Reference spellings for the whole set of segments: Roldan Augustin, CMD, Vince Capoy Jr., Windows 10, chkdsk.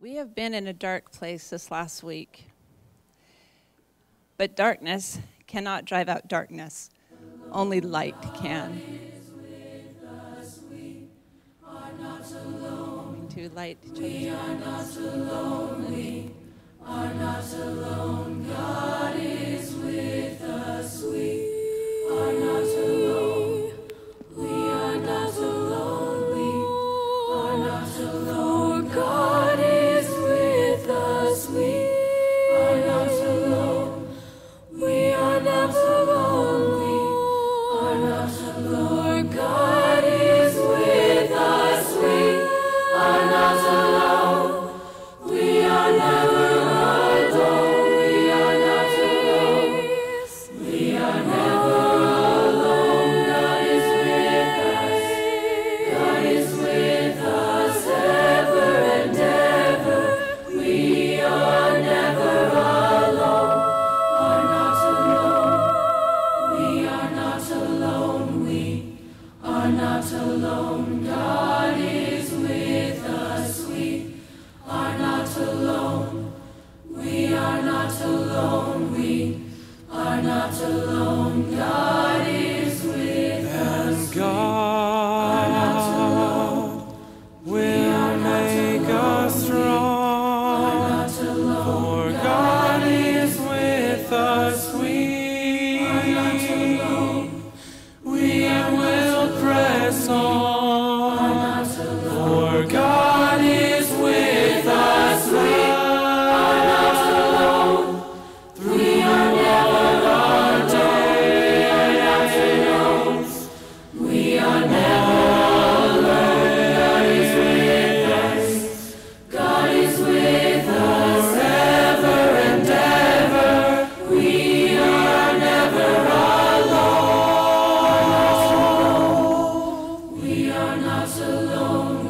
We have been in a dark place this last week, but darkness cannot drive out darkness. Only light can. To light, we are not alone. We are not alone. God is with us. We are not alone. We are not alone. We are not alone. God is with us. We are not alone. We are not alone. We are not alone. God is with us. We are not alone. We are never alone. We are not alone. We are never alone. God is with us. God is with us ever and ever. We are never alone. Are not alone. We are not alone.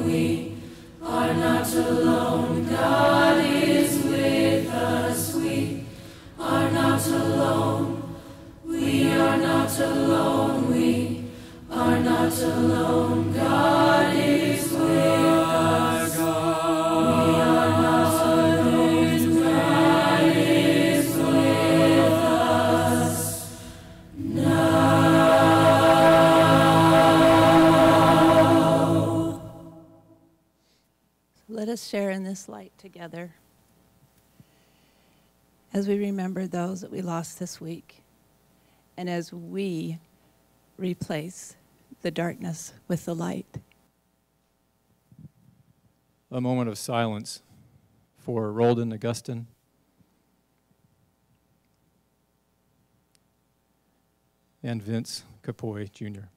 We are not alone. God is alone. We are not alone. We are not alone. God is with us. And God will make us strong. For God is with us. We are not alone. We will press on. For God is with us. Share in this light together as we remember those that we lost this week and as we replace the darkness with the light. A moment of silence for Roldan Augustin. And Vince Capoy Jr.